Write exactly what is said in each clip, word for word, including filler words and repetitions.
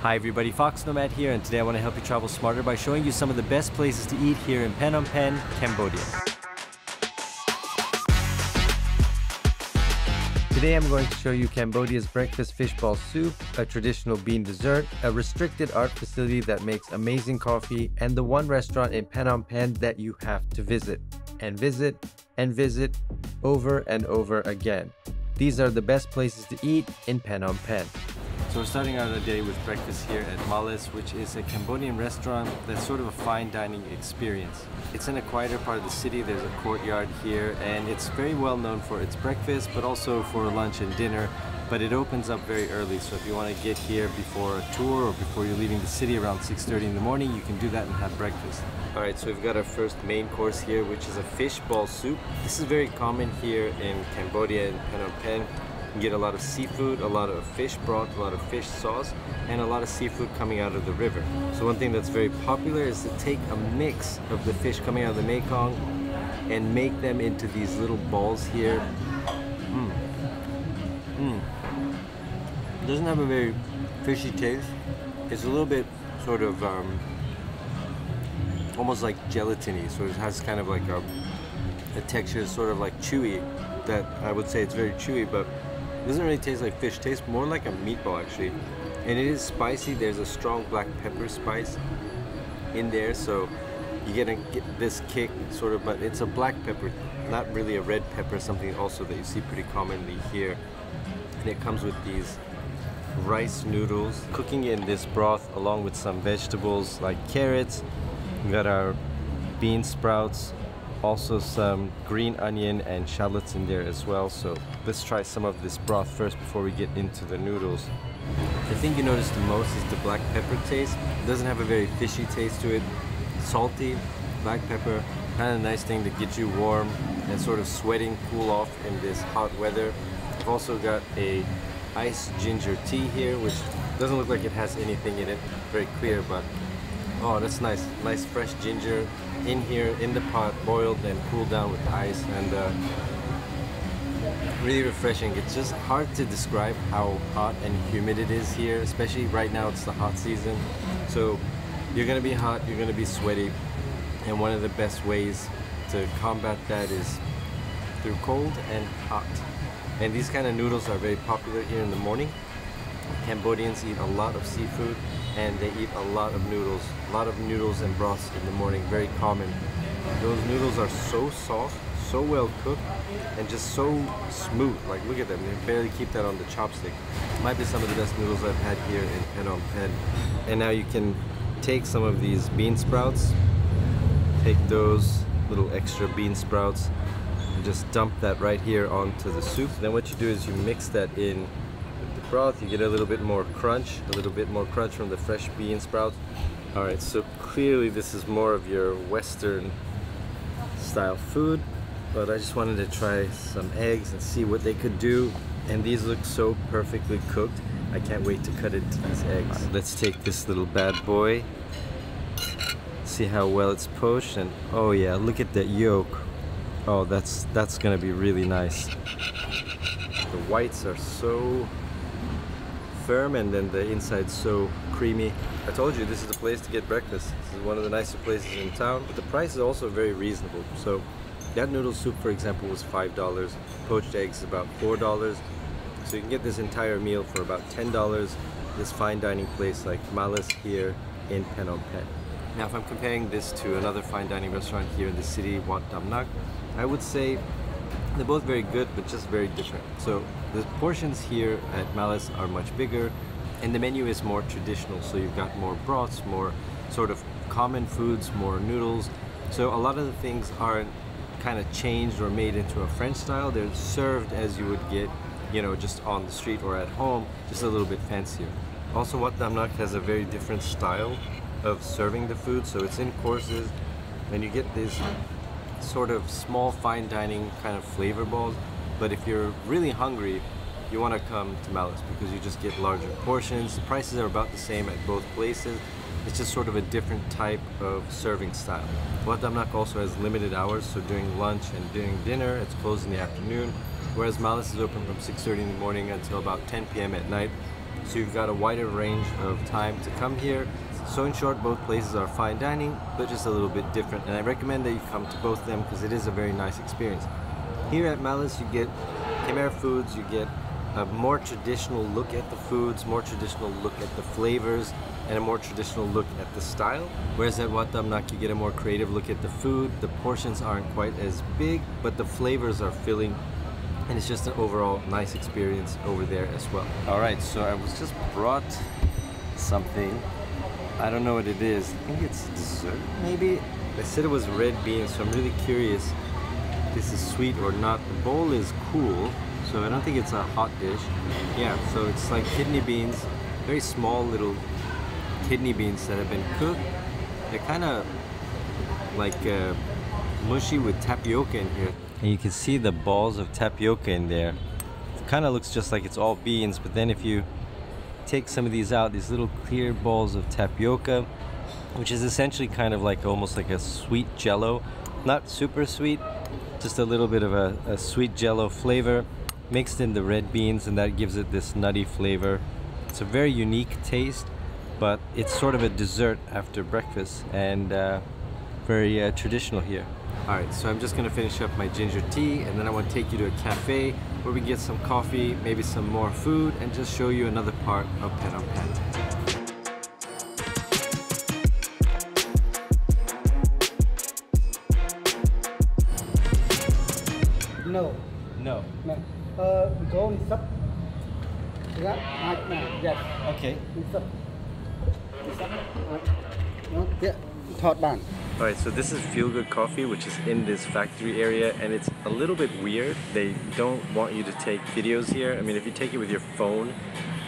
Hi everybody, Fox Nomad here, and today I want to help you travel smarter by showing you some of the best places to eat here in Phnom Penh, Cambodia. Today I'm going to show you Cambodia's breakfast fishball soup, a traditional bean dessert, a restricted art facility that makes amazing coffee, and the one restaurant in Phnom Penh that you have to visit, and visit, and visit, over and over again. These are the best places to eat in Phnom Penh. So we're starting out the day with breakfast here at Malis, which is a Cambodian restaurant that's sort of a fine dining experience. It's in a quieter part of the city, there's a courtyard here, and it's very well known for its breakfast, but also for lunch and dinner. But it opens up very early, so if you want to get here before a tour or before you're leaving the city around six thirty in the morning, you can do that and have breakfast. All right, so we've got our first main course here, which is a fishball soup. This is very common here in Cambodia, in Phnom Penh. You can get a lot of seafood, a lot of fish broth, a lot of fish sauce, and a lot of seafood coming out of the river. So one thing that's very popular is to take a mix of the fish coming out of the Mekong and make them into these little balls here. Mm. Mm. It doesn't have a very fishy taste. It's a little bit sort of um, almost like gelatiny, so it has kind of like a, a texture, sort of like chewy, that I would say it's very chewy, but it doesn't really taste like fish. It tastes more like a meatball, actually. And it is spicy. There's a strong black pepper spice in there, so you get, a, get this kick, sort of, but it's a black pepper, not really a red pepper, something also that you see pretty commonly here. And it comes with these rice noodles. Cooking in this broth along with some vegetables like carrots. We've got our bean sprouts, also some green onion and shallots in there as well. So let's try some of this broth first before we get into the noodles. The thing you notice the most is the black pepper taste. It doesn't have a very fishy taste to it. Salty, black pepper, kind of a nice thing to get you warm and sort of sweating, cool off in this hot weather. I've also got a iced ginger tea here, which doesn't look like it has anything in it, very clear, but oh, that's nice. Nice fresh ginger in here, in the pot, boiled and cooled down with ice, and uh, really refreshing. It's just hard to describe how hot and humid it is here, especially right now. It's the hot season, so you're gonna be hot, you're gonna be sweaty, and one of the best ways to combat that is through cold and hot. And these kind of noodles are very popular here in the morning. Cambodians eat a lot of seafood, and they eat a lot of noodles, a lot of noodles and broths in the morning, very common. Those noodles are so soft, so well cooked, and just so smooth. Like, look at them, they barely keep that on the chopstick. Might be some of the best noodles I've had here in Phnom Penh. And now you can take some of these bean sprouts, take those little extra bean sprouts, and just dump that right here onto the soup. Then what you do is you mix that in broth. You get a little bit more crunch, a little bit more crunch from the fresh bean sprouts. All right, so clearly this is more of your Western style food, but I just wanted to try some eggs and see what they could do. And these look so perfectly cooked. I can't wait to cut into these eggs. Let's take this little bad boy. See how well it's poached, and oh yeah, look at that yolk. Oh, that's that's gonna be really nice. The whites are so firm, and then the inside's so creamy. I told you this is the place to get breakfast. This is one of the nicer places in town, but the price is also very reasonable. So that noodle soup, for example, was five dollars. Poached eggs is about four dollars. So you can get this entire meal for about ten dollars. This fine dining place like Malis here in Phnom Penh. Now, if I'm comparing this to another fine dining restaurant here in the city, Wat Damnak, I would say they're both very good, but just very different. So the portions here at Malis are much bigger, and the menu is more traditional. So you've got more broths, more sort of common foods, more noodles. So a lot of the things aren't kind of changed or made into a French style. They're served as you would get, you know, just on the street or at home, just a little bit fancier. Also, Wat Damnak has a very different style of serving the food. So it's in courses, and you get this sort of small fine dining kind of flavor balls. But if you're really hungry, you want to come to Malis because you just get larger portions. The prices are about the same at both places. It's just sort of a different type of serving style. Wat Damnak also has limited hours, so during lunch and during dinner, it's closed in the afternoon, whereas Malis is open from six thirty in the morning until about ten p m at night. so you've got a wider range of time to come here. So in short, both places are fine dining, but just a little bit different, and I recommend that you come to both of them because it is a very nice experience. Here at Malis, you get Khmer foods, you get a more traditional look at the foods, more traditional look at the flavors, and a more traditional look at the style. Whereas at Wat Damnak, you get a more creative look at the food. The portions aren't quite as big, but the flavors are filling, and it's just an overall nice experience over there as well. All right, so I was just brought something. I don't know what it is. I think it's dessert, maybe? They said it was red beans, so I'm really curious if this is sweet or not. The bowl is cool, so I don't think it's a hot dish. Yeah, so it's like kidney beans, very small little kidney beans that have been cooked. They're kind of like uh, mushy with tapioca in here. And you can see the balls of tapioca in there. It kind of looks just like it's all beans, but then if you take some of these out, these little clear balls of tapioca, which is essentially kind of like almost like a sweet jello. Not super sweet, just a little bit of a, a sweet jello flavor mixed in the red beans, and that gives it this nutty flavor. It's a very unique taste, but it's sort of a dessert after breakfast, and uh, very uh, traditional here. Alright, so I'm just going to finish up my ginger tea, and then I want to take you to a cafe where we get some coffee, maybe some more food, and just show you another part of Phnom Penh. No. No. No. Uh, go and sup. Yeah, right now. Yes. Okay. Sup. Sup. No. Yeah. Thought ban. Alright, so this is Feel Good Coffee, which is in this factory area, and it's a little bit weird. They don't want you to take videos here. I mean, if you take it with your phone,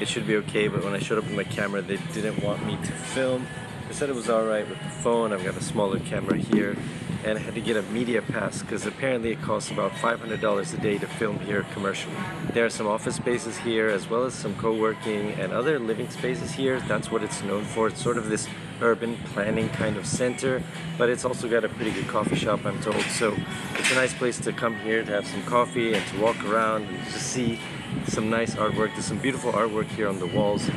it should be okay, but when I showed up with my camera, they didn't want me to film. They said it was alright with the phone. I've got a smaller camera here, and I had to get a media pass because apparently it costs about five hundred dollars a day to film here commercially. There are some office spaces here, as well as some co-working and other living spaces here. That's what it's known for. It's sort of this urban planning kind of center, but it's also got a pretty good coffee shop, I'm told. So it's a nice place to come here to have some coffee and to walk around and to see some nice artwork. There's some beautiful artwork here on the walls. In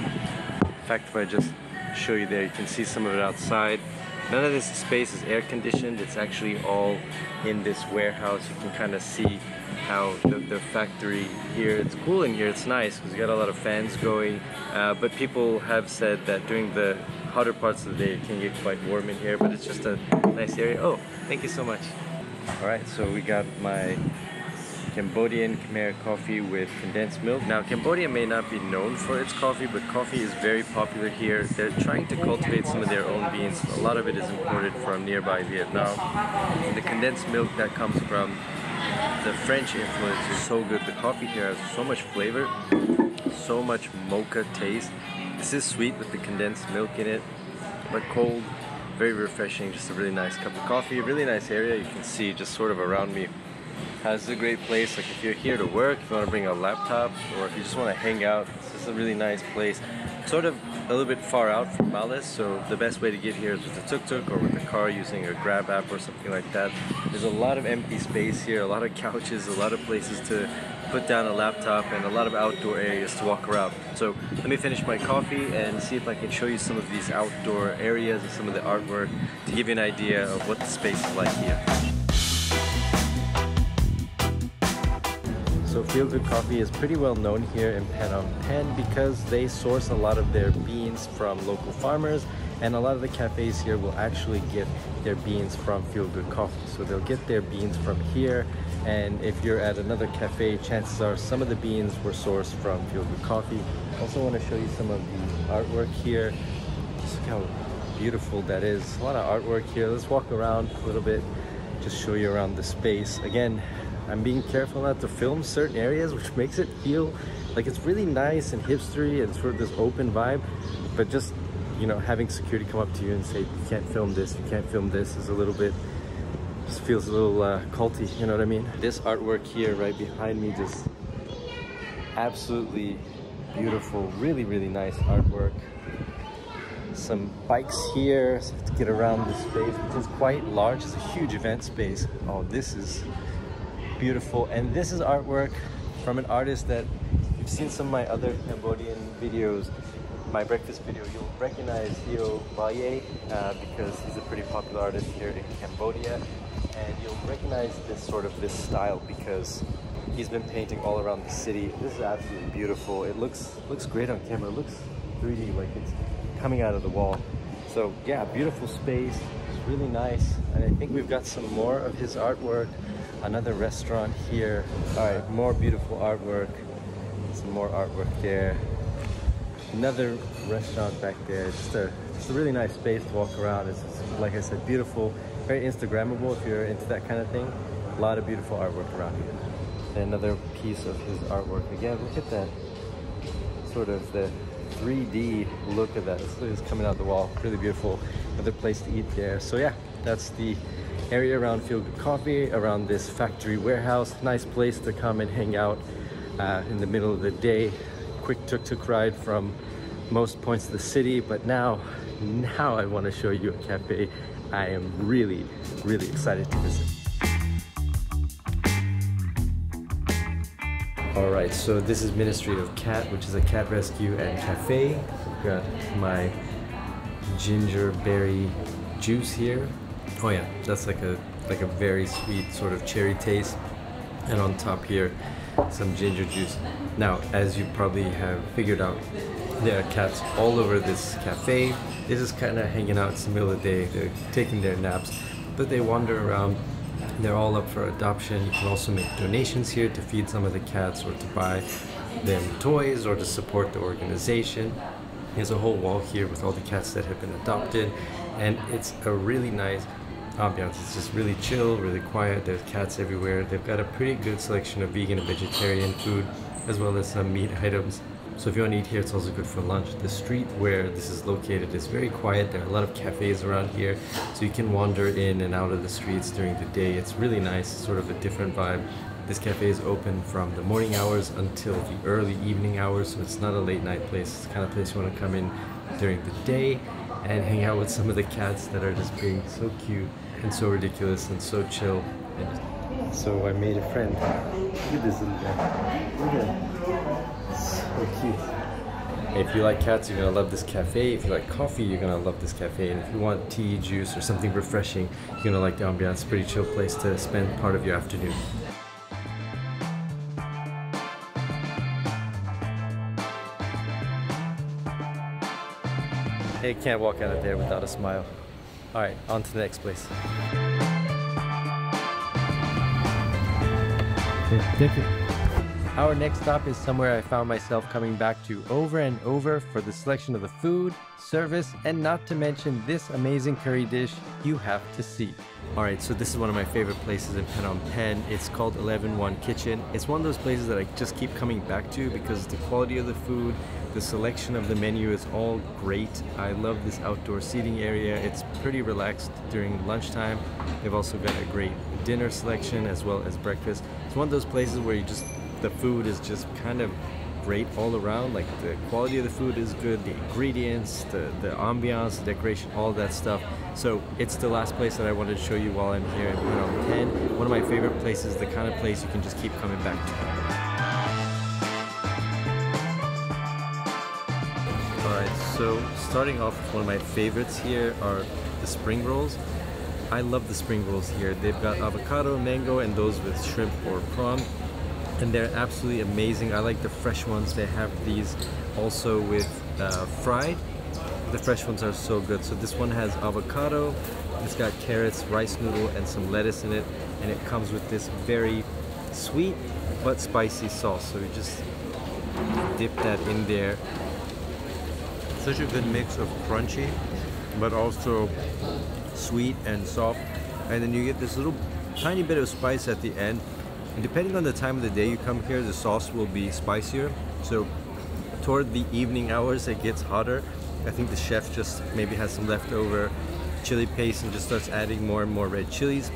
fact, if I just show you there, you can see some of it outside. None of this space is air conditioned. It's actually all in this warehouse. You can kind of see how the, the factory here, it's cool in here, it's nice because you got a lot of fans going, uh, but people have said that during the hotter parts of the day it can get quite warm in here, but it's just a nice area. Oh, thank you so much. All right, so we got my Cambodian Khmer coffee with condensed milk. Now, Cambodia may not be known for its coffee, but coffee is very popular here. They're trying to cultivate some of their own beans. A lot of it is imported from nearby Vietnam. And the condensed milk that comes from the French influence is so good. The coffee here has so much flavor, so much mocha taste. This is sweet with the condensed milk in it, but cold, very refreshing, just a really nice cup of coffee. Really nice area. You can see just sort of around me. Uh, this is a great place, like if you're here to work, if you want to bring a laptop, or if you just want to hang out, this is a really nice place. Sort of a little bit far out from Malis, so the best way to get here is with a tuk-tuk or with a car using a Grab app or something like that. There's a lot of empty space here, a lot of couches, a lot of places to put down a laptop, and a lot of outdoor areas to walk around. So let me finish my coffee and see if I can show you some of these outdoor areas and some of the artwork to give you an idea of what the space is like here. So Feel Good Coffee is pretty well known here in Phnom Penh because they source a lot of their beans from local farmers, and a lot of the cafes here will actually get their beans from Feel Good Coffee. So they'll get their beans from here, and if you're at another cafe, chances are some of the beans were sourced from Feel Good Coffee. I also want to show you some of the artwork here. Just look how beautiful that is. A lot of artwork here. Let's walk around a little bit, just show you around the space. Again, I'm being careful not to film certain areas, which makes it feel like it's really nice and hipstery and sort of this open vibe, but just, you know, having security come up to you and say, you can't film this, you can't film this, is a little bit, just feels a little uh, culty, you know what I mean? This artwork here right behind me, just absolutely beautiful, really, really nice artwork. Some bikes here, so I have to get around this space, which is quite large, it's a huge event space. Oh, this is beautiful, and this is artwork from an artist that you've seen some of my other Cambodian videos, my breakfast video, you'll recognize Yo Bayet uh, because he's a pretty popular artist here in Cambodia, and you'll recognize this sort of this style because he's been painting all around the city. This is absolutely beautiful. It looks looks great on camera. It looks three D, like it's coming out of the wall. So yeah, beautiful space. It's really nice, and I think we've got some more of his artwork. Another restaurant here. All right, more beautiful artwork. Some more artwork there. Another restaurant back there. Just a, just a really nice space to walk around. It's just, like I said, beautiful, very Instagrammable if you're into that kind of thing. A lot of beautiful artwork around here. And another piece of his artwork. Again, look at that sort of the three D look of that. It's coming out the wall. Really beautiful. Another place to eat there. So yeah, that's the area around Feel Good Coffee, around this factory warehouse. Nice place to come and hang out uh, in the middle of the day. Quick tuk-tuk ride from most points of the city, but now, now I want to show you a cafe I am really, really excited to visit. All right, so this is Ministry of Cat, which is a cat rescue and cafe. Got my ginger berry juice here. Oh yeah, that's like a like a very sweet sort of cherry taste. And on top here, some ginger juice. Now, as you probably have figured out, there are cats all over this cafe. They're just kind of hanging out. It's the middle of the day. They're taking their naps, but they wander around. They're all up for adoption. You can also make donations here to feed some of the cats or to buy them toys or to support the organization. There's a whole wall here with all the cats that have been adopted, and it's a really nice ambiance. It's just really chill, really quiet. There's cats everywhere. They've got a pretty good selection of vegan and vegetarian food, as well as some meat items. So if you want to eat here, it's also good for lunch. The street where this is located is very quiet. There are a lot of cafes around here, so you can wander in and out of the streets during the day. It's really nice, sort of a different vibe. This cafe is open from the morning hours until the early evening hours, so it's not a late night place. It's the kind of place you want to come in during the day and hang out with some of the cats that are just being so cute and so ridiculous and so chill. And so I made a friend. Look at this little guy. Look at him. So cute. If you like cats, you're gonna love this cafe. If you like coffee, you're gonna love this cafe. And if you want tea, juice, or something refreshing, you're gonna like the ambiance. It's a pretty chill place to spend part of your afternoon. You can't walk out of there without a smile. All right, on to the next place. Our next stop is somewhere I found myself coming back to over and over for the selection of the food, service, and not to mention this amazing curry dish you have to see. All right, so this is one of my favorite places in Phnom Penh. It's called eleven one kitchen. It's one of those places that I just keep coming back to because the quality of the food, the selection of the menu is all great. I love this outdoor seating area. It's pretty relaxed during lunchtime. They've also got a great dinner selection as well as breakfast. It's one of those places where you just, the food is just kind of great all around. Like the quality of the food is good, the ingredients, the, the ambiance, the decoration, all that stuff. So it's the last place that I wanted to show you while I'm here in Phnom Penh. One of my favorite places, the kind of place you can just keep coming back to. So starting off with one of my favorites here are the spring rolls. I love the spring rolls here. They've got avocado, mango, and those with shrimp or prawn. And they're absolutely amazing. I like the fresh ones. They have these also with uh, fried. The fresh ones are so good. So this one has avocado, it's got carrots, rice noodle, and some lettuce in it. And it comes with this very sweet but spicy sauce. So you just dip that in there. Such a good mix of crunchy, but also sweet and soft. And then you get this little tiny bit of spice at the end. And depending on the time of the day you come here, the sauce will be spicier. So toward the evening hours, it gets hotter. I think the chef just maybe has some leftover chili paste and just starts adding more and more red chilies.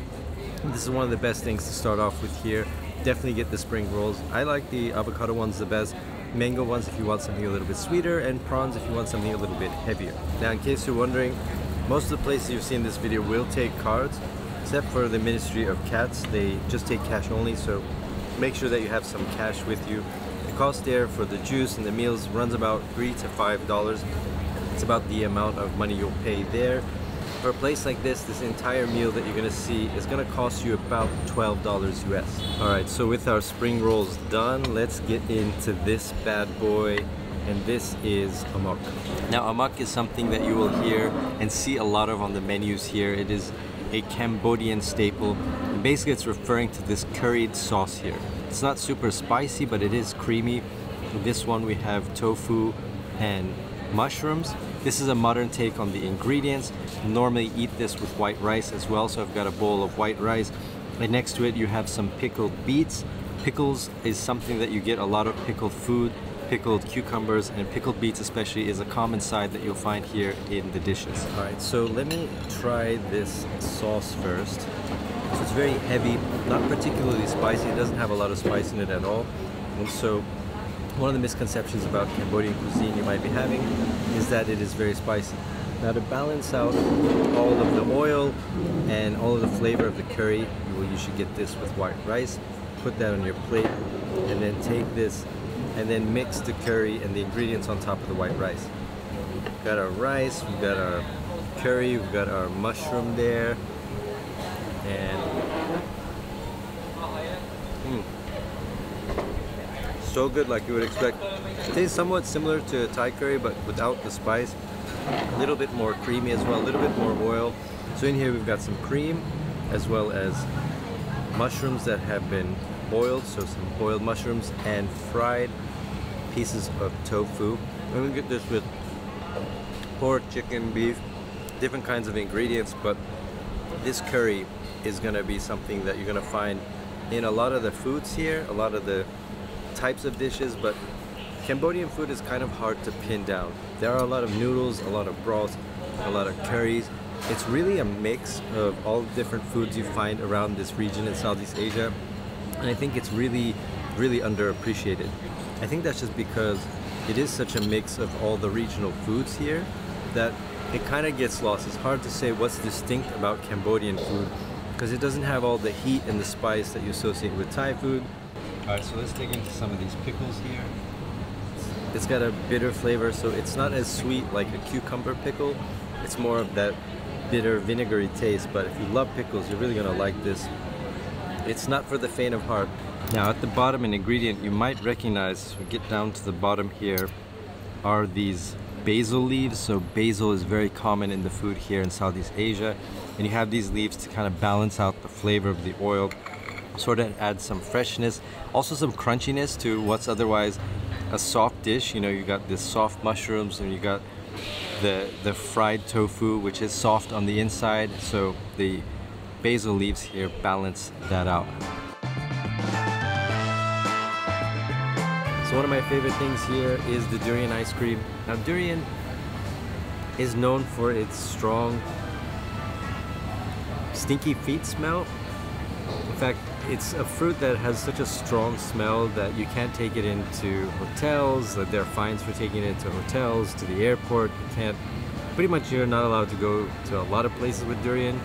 This is one of the best things to start off with here. Definitely get the spring rolls. I like the avocado ones the best. Mango ones if you want something a little bit sweeter, and prawns if you want something a little bit heavier. Now, in case you're wondering, most of the places you've seen in this video will take cards, except for the Ministry of Cats. They just take cash only, so make sure that you have some cash with you. The cost there for the juice and the meals runs about three to five dollars. It's about the amount of money you'll pay there. For a place like this, this entire meal that you're gonna see is gonna cost you about twelve dollars U S. Alright, so with our spring rolls done, let's get into this bad boy, and this is amok. Now amok is something that you will hear and see a lot of on the menus here. It is a Cambodian staple. Basically it's referring to this curried sauce here. It's not super spicy, but it is creamy. In this one we have tofu and mushrooms. This is a modern take on the ingredients. Normally eat this with white rice as well, so I've got a bowl of white rice. And next to it you have some pickled beets. Pickles is something that you get a lot of pickled food. Pickled cucumbers and pickled beets especially is a common side that you'll find here in the dishes. Alright, so let me try this sauce first. So it's very heavy, not particularly spicy. It doesn't have a lot of spice in it at all. And so one of the misconceptions about Cambodian cuisine you might be having is that it is very spicy. Now to balance out all of the oil and all of the flavor of the curry, well, you should get this with white rice, put that on your plate, and then take this and then mix the curry and the ingredients on top of the white rice. We've got our rice, we've got our curry, we've got our mushroom there, and mm. So good, like you would expect. It tastes somewhat similar to Thai curry, but without the spice. A little bit more creamy as well, a little bit more oil. So in here we've got some cream, as well as mushrooms that have been boiled, so some boiled mushrooms and fried pieces of tofu. And we get this with pork, chicken, beef, different kinds of ingredients, but this curry is gonna be something that you're gonna find in a lot of the foods here, a lot of the types of dishes, but Cambodian food is kind of hard to pin down. There are a lot of noodles, a lot of broths, a lot of curries. It's really a mix of all the different foods you find around this region in Southeast Asia, and I think it's really, really underappreciated. I think that's just because it is such a mix of all the regional foods here that it kind of gets lost. It's hard to say what's distinct about Cambodian food because it doesn't have all the heat and the spice that you associate with Thai food. Alright, so let's dig into some of these pickles here. It's got a bitter flavor, so it's not as sweet like a cucumber pickle. It's more of that bitter, vinegary taste, but if you love pickles, you're really going to like this. It's not for the faint of heart. Now at the bottom, an ingredient you might recognize, as we get down to the bottom here, are these basil leaves. So basil is very common in the food here in Southeast Asia, and you have these leaves to kind of balance out the flavor of the oil, sort of add some freshness, also some crunchiness to what's otherwise a soft dish. You know, you got the soft mushrooms and you got the the fried tofu, which is soft on the inside, so the basil leaves here balance that out. So one of my favorite things here is the durian ice cream. Now durian is known for its strong stinky feet smell. In fact, it's a fruit that has such a strong smell that you can't take it into hotels, that there are fines for taking it into hotels, to the airport. You can't, pretty much you're not allowed to go to a lot of places with durian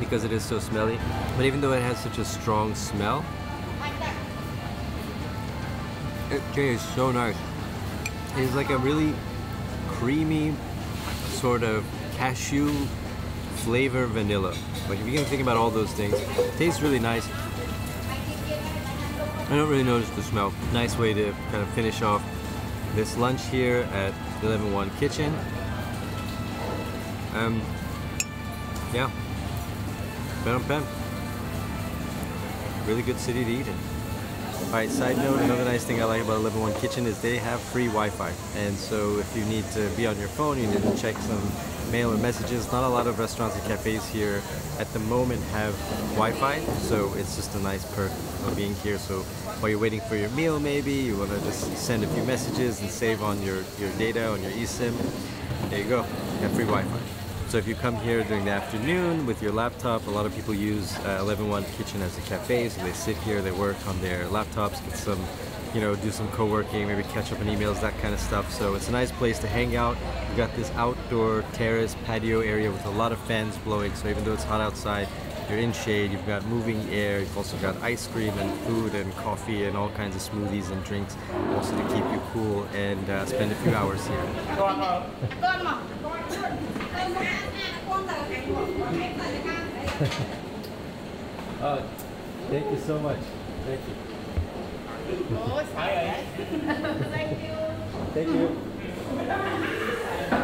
because it is so smelly. But even though it has such a strong smell, it tastes so nice. It is like a really creamy sort of cashew flavor vanilla. Like if you can think about all those things, it tastes really nice. I don't really notice the smell. Nice way to kind of finish off this lunch here at eleven one kitchen. Um, yeah, Phnom Penh. Really good city to eat in. Alright, side note, another nice thing I like about eleven one kitchen is they have free Wi-Fi. And so if you need to be on your phone, you need to check some mail or messages. Not a lot of restaurants and cafes here at the moment have Wi-Fi, so it's just a nice perk of being here. So while you're waiting for your meal, maybe you want to just send a few messages and save on your, your data, on your eSIM. There you go, you have free Wi-Fi. So if you come here during the afternoon with your laptop, a lot of people use uh, eleven one kitchen as a cafe, so they sit here, they work on their laptops, get some, you know, do some co-working, maybe catch up on emails, that kind of stuff. So it's a nice place to hang out. We've got this outdoor terrace patio area with a lot of fans blowing, so even though it's hot outside, You're in shade, you've got moving air, you've also got ice cream and food and coffee and all kinds of smoothies and drinks, also to keep you cool and uh, spend a few hours here. uh, thank you so much. Thank you. Thank you. Thank you.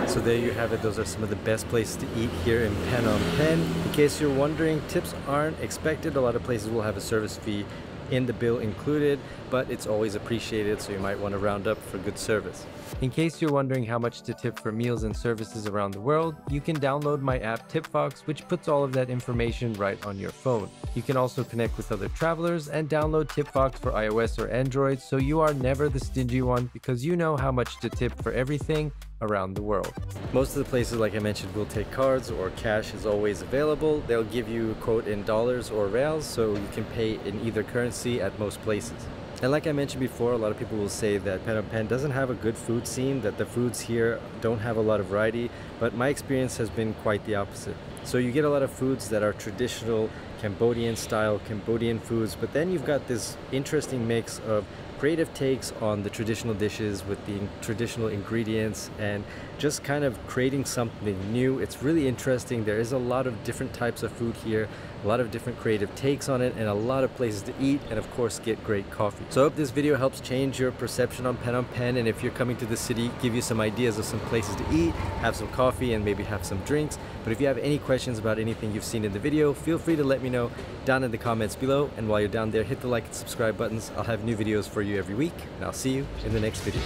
So there you have it. Those are some of the best places to eat here in Phnom Penh. In case you're wondering, tips aren't expected. A lot of places will have a service fee in the bill included, but it's always appreciated, so you might want to round up for good service. In case you're wondering how much to tip for meals and services around the world, you can download my app TipFox, which puts all of that information right on your phone. You can also connect with other travelers and download TipFox for iOS or Android, so you are never the stingy one because you know how much to tip for everything around the world. Most of the places, like I mentioned, will take cards, or cash is always available. They'll give you a quote in dollars or reals, so you can pay in either currency at most places. And like I mentioned before, a lot of people will say that Phnom Penh doesn't have a good food scene, that the foods here don't have a lot of variety, but my experience has been quite the opposite. So you get a lot of foods that are traditional Cambodian style, Cambodian foods, but then you've got this interesting mix of creative takes on the traditional dishes with the traditional ingredients and just kind of creating something new. It's really interesting. There is a lot of different types of food here, a lot of different creative takes on it, and a lot of places to eat and of course get great coffee. So I hope this video helps change your perception on Phnom Penh, and if you're coming to the city, give you some ideas of some places to eat, have some coffee and maybe have some drinks. But if you have any questions about anything you've seen in the video, feel free to let me know down in the comments below. And while you're down there, hit the like and subscribe buttons. I'll have new videos for you every week, and I'll see you in the next video.